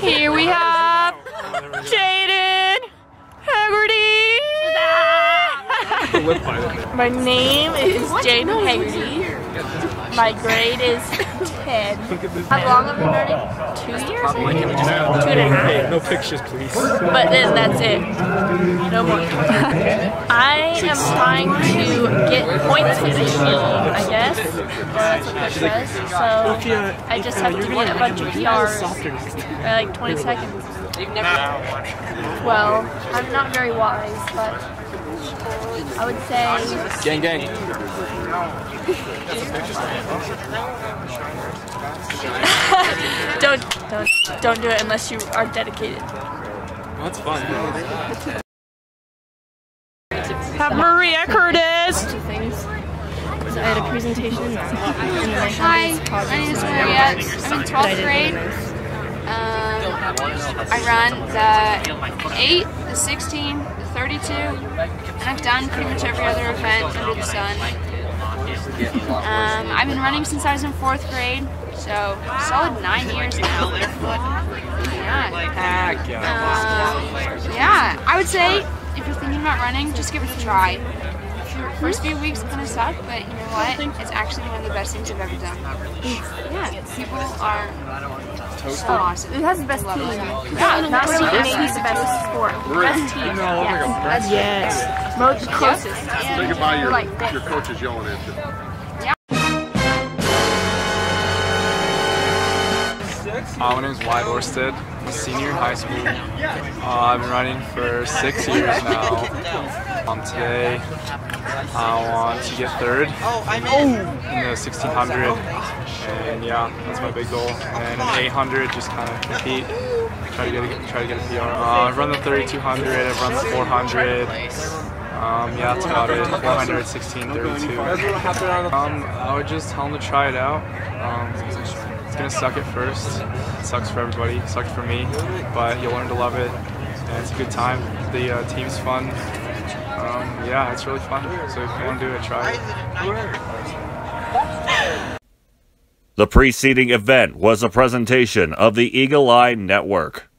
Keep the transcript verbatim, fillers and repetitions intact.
Here we have Jaden Haggerty. My name is Jaden Haggerty. My grade is ten. How long have we been learning? Two years? Two and a half. No pictures, please. But then that's it. No more. I am trying to get points for the shield, I guess. That's what it says. So I just have to beat a bunch of P Rs by like twenty seconds. Well, I'm not very wise, but I would say... Gang, gang. don't, don't, don't do it unless you are dedicated. Well, that's fun. Have Maria Curtis. So I had a presentation. Hi, my name is Maria. I'm in twelfth grade. Um, I run the eight, the sixteen, the thirty-two, and I've done pretty much every other event under the sun. Um, I've been running since I was in fourth grade, so solid nine years now. Yeah, um, yeah. I would say if you're thinking about running, just give it a try. First few weeks kind of suck, but you know what? It's actually one of the best things I've ever done. Yeah, people are so awesome. It has the best team. Yeah, the best team. He's the best sport. Best team. Yes. Yes. Most closest. Say goodbye. Your your coach is yelling at you. Uh, my name is Wyatt Orsted. I'm a senior in high school. Uh, I've been running for six years now. Um, today, I want to get third in the sixteen hundred, and yeah, that's my big goal. And an eight hundred, just kind of compete, try to get a, try to get a P R. Uh, I've run the thirty-two hundred, I've run the four hundred. Um, yeah, that's about it. four hundred, sixteen thirty-two. Um, I would just tell them to try it out. Um, It's gonna suck at first. It sucks for everybody. It sucked for me, but you'll learn to love it, and it's a good time. The uh, team's fun. Um, yeah, it's really fun. So if you want to do it, try it. The preceding event was a presentation of the Eagle Eye Network.